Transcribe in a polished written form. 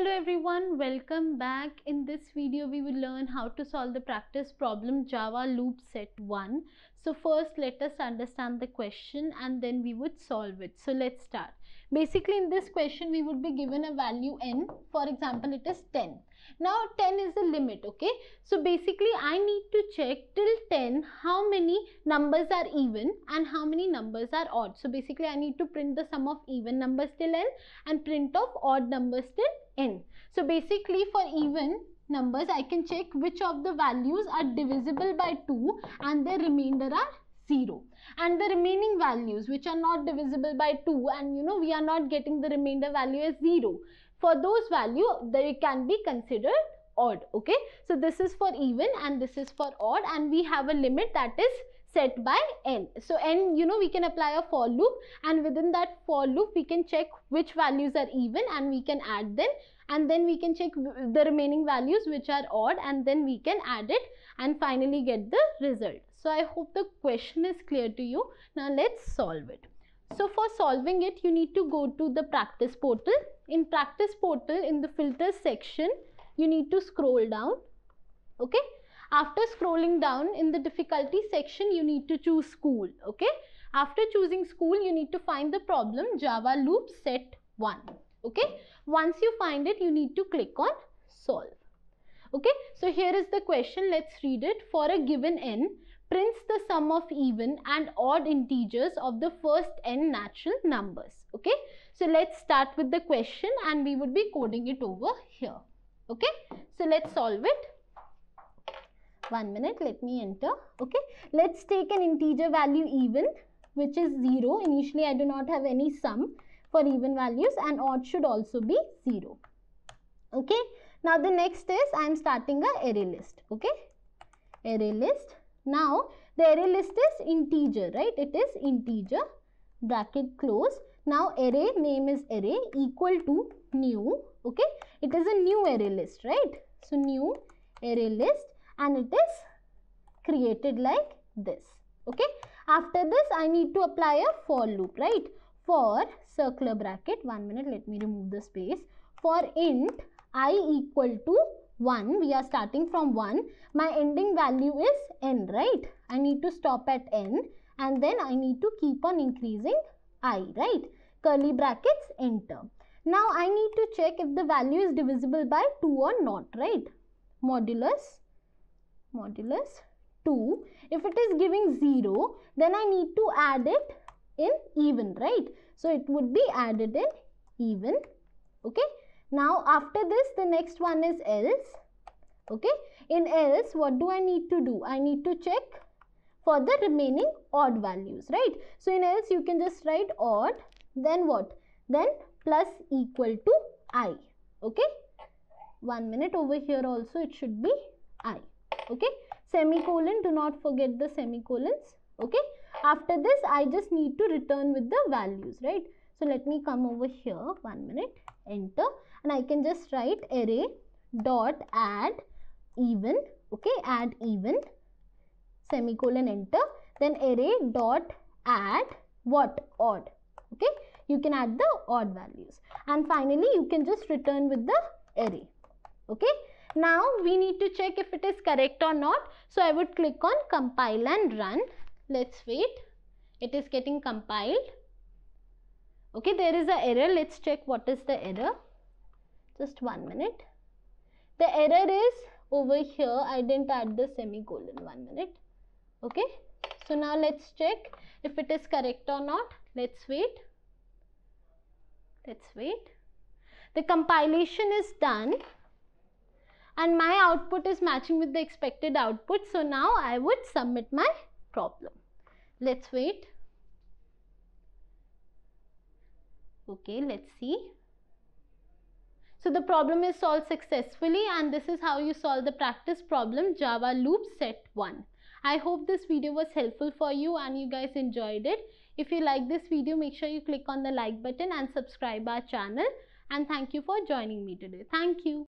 Hello everyone, welcome back. In this video we will learn how to solve the practice problem Java loop set 1. So first let us understand the question and then we would solve it. So let's start. Basically in this question we would be given a value n, for example it is 10. Now 10 is the limit, okay. So basically I need to check till 10 how many numbers are even and how many numbers are odd. So basically I need to print the sum of even numbers till n and print of odd numbers till n. So basically for even numbers I can check which of the values are divisible by 2 and their remainder are 0, and the remaining values which are not divisible by 2 and we are not getting the remainder value as 0. For those value they can be considered odd, okay. So this is for even and this is for odd, and we have a limit that is set by n. So n, we can apply a for loop, and within that for loop we can check which values are even and we can add them, and then we can check the remaining values which are odd and then we can add it and finally get the result. So I hope the question is clear to you. Now let's solve it. So for solving it you need to go to the practice portal. In practice portal, in the filters section you need to scroll down, okay. After scrolling down, in the difficulty section you need to choose school, okay. After choosing school you need to find the problem Java loop set 1, okay. Once you find it you need to click on solve, okay. So here is the question, let's read it. For a given n, prints the sum of even and odd integers of the first n natural numbers, okay. So let's start with the question and we would be coding it over here, okay. So let's solve it. 1 minute, let me enter, okay. Let's take an integer value even which is 0. Initially I do not have any sum for even values, and odd should also be 0, okay. Now the next is I am starting a array list, okay, array list. Now the array list is integer, right, it is integer, bracket close. Now array name is array equal to new, okay, it is a new array list, right. So new array list, and it is created like this, okay. After this I need to apply a for loop, right, for circular bracket, 1 minute, let me remove the space, for int I equal to 1, we are starting from 1, my ending value is n, right, I need to stop at n and then I need to keep on increasing I, right, curly brackets, enter. Now I need to check if the value is divisible by 2 or not, right, modulus 2. If it is giving 0, then I need to add it in even, right, so it would be added in even, okay. Now after this the next one is else, okay. In else what do I need to do? I need to check for the remaining odd values, right. So in else you can just write odd, then what, then plus equal to I, okay. 1 minute, over here also it should be I, okay, semicolon, do not forget the semicolons, okay. After this I just need to return with the values, right. So let me come over here, 1 minute, enter, and I can just write array dot add even, okay, add even, semicolon, enter, then array dot add what, odd, okay, you can add the odd values, and finally you can just return with the array, okay. Now we need to check if it is correct or not, so I would click on compile and run. Let's wait, it is getting compiled, okay. There is an error, let's check what is the error, just 1 minute, the error is over here, I didn't add the semicolon, 1 minute, okay. So now let's check if it is correct or not, let's wait, the compilation is done and my output is matching with the expected output. So now I would submit my problem. Let's wait. Okay, let's see. So the problem is solved successfully, and this is how you solve the practice problem Java loop set 1. I hope this video was helpful for you and you guys enjoyed it. If you like this video, make sure you click on the like button and subscribe our channel. And thank you for joining me today. Thank you.